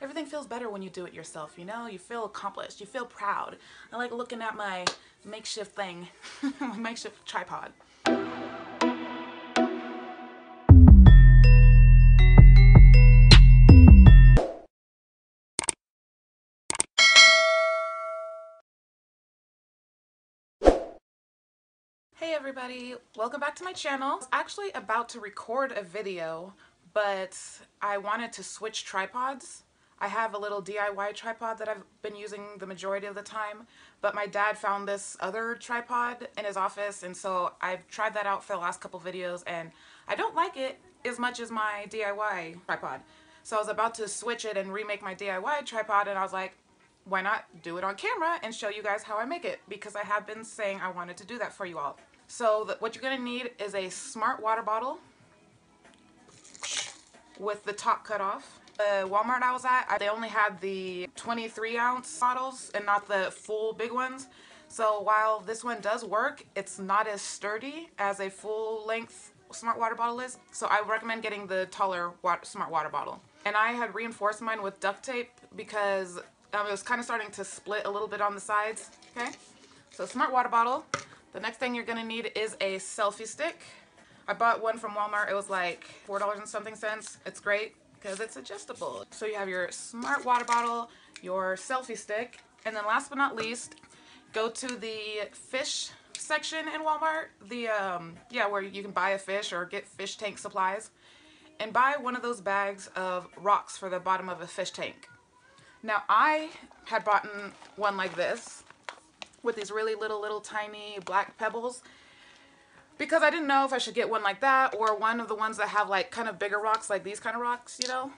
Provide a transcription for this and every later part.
everything feels better when you do it yourself, you know? You feel accomplished, you feel proud. I like looking at my makeshift thing, my makeshift tripod. Hey everybody, welcome back to my channel. I was actually about to record a video, but I wanted to switch tripods. I have a little DIY tripod that I've been using the majority of the time, but my dad found this other tripod in his office, and so I've tried that out for the last couple videos, and I don't like it as much as my DIY tripod. So I was about to switch it and remake my DIY tripod, and I was like, why not do it on camera and show you guys how I make it, because I have been saying I wanted to do that for you all. So what you're gonna need is a smart water bottle with the top cut off. The Walmart I was at, they only had the 23-ounce bottles and not the full big ones. So while this one does work, it's not as sturdy as a full-length smart water bottle is. So I recommend getting the taller smart water bottle. And I had reinforced mine with duct tape because it was kind of starting to split a little bit on the sides. Okay, so smart water bottle. The next thing you're gonna need is a selfie stick. I bought one from Walmart. It was like $4 and something cents. It's great because it's adjustable. So you have your smart water bottle, your selfie stick, and then last but not least, go to the fish section in Walmart. The where you can buy a fish or get fish tank supplies, and buy one of those bags of rocks for the bottom of a fish tank. Now I had bought one like this with these really little tiny black pebbles because I didn't know if I should get one like that or one of the ones that have like kind of bigger rocks, like these kind of rocks, you know?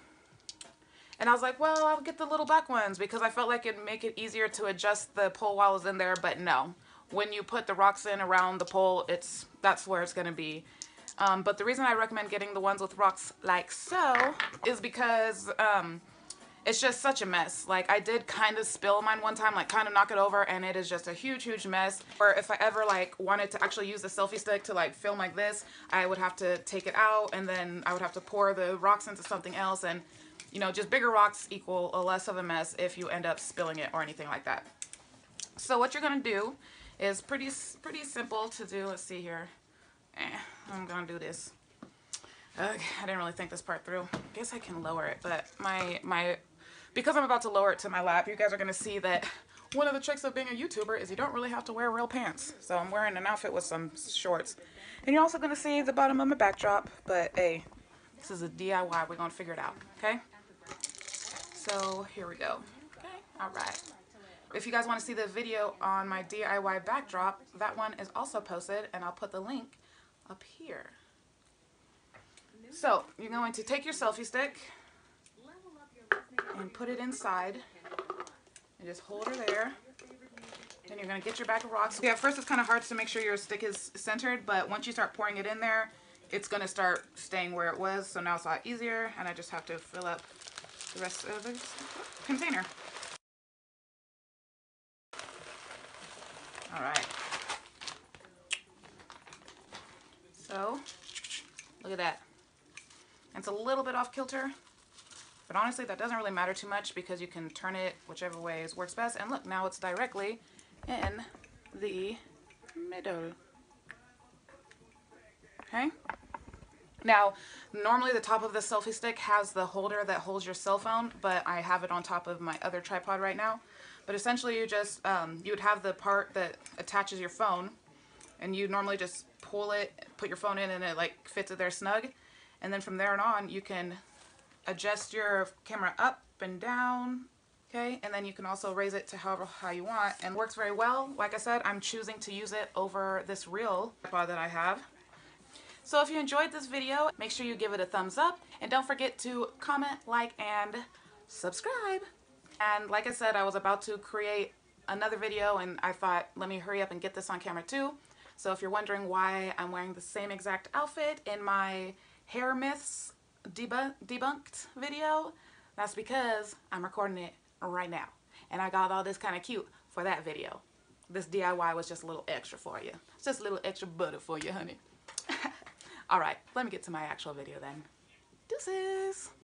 And I was like, well, I'll get the little black ones because I felt like it'd make it easier to adjust the pole while I was in there, but no. When you put the rocks in around the pole, that's where it's gonna be. But the reason I recommend getting the ones with rocks like so is because it's just such a mess. Like, I did kind of spill mine one time, like kind of knock it over, and it is just a huge mess. Or if I ever like wanted to actually use the selfie stick to like film like this, I would have to take it out and then I would have to pour the rocks into something else, and you know, just bigger rocks equal a less of a mess if you end up spilling it or anything like that. So what you're gonna do is pretty simple to do. Let's see here. I'm gonna do this. Okay, I didn't really think this part through. I guess I can lower it, but because I'm about to lower it to my lap, you guys are going to see that one of the tricks of being a YouTuber is you don't really have to wear real pants. So I'm wearing an outfit with some shorts. And you're also going to see the bottom of my backdrop, but hey, this is a DIY. We're going to figure it out, okay? So here we go. Okay, all right. If you guys want to see the video on my DIY backdrop, that one is also posted, and I'll put the link up here. So you're going to take your selfie stick and put it inside and just hold her there. Then you're going to get your bag of rocks. Yeah, at first it's kind of hard to make sure your stick is centered, but once you start pouring it in there, it's going to start staying where it was. So now it's a lot easier, and I just have to fill up the rest of this container. All right. So look at that. It's a little bit off kilter, but honestly that doesn't really matter too much because you can turn it whichever way works best. And look, now it's directly in the middle. Okay? Now, normally the top of the selfie stick has the holder that holds your cell phone, but I have it on top of my other tripod right now. But essentially you just, you would have the part that attaches your phone, and you normally just pull it, put your phone in, and it like fits it there snug. And then from there on, you can adjust your camera up and down, okay? And then you can also raise it to however high you want. And it works very well. Like I said, I'm choosing to use it over this real tripod that I have. So if you enjoyed this video, make sure you give it a thumbs up. And don't forget to comment, like, and subscribe. And like I said, I was about to create another video, and I thought, let me hurry up and get this on camera too. So if you're wondering why I'm wearing the same exact outfit in my hair myths debunked video, that's because I'm recording it right now, and I got all this kind of cute for that video. This DIY was just a little extra for you. It's just a little extra butter for you, honey. All right, let me get to my actual video then. Deuces.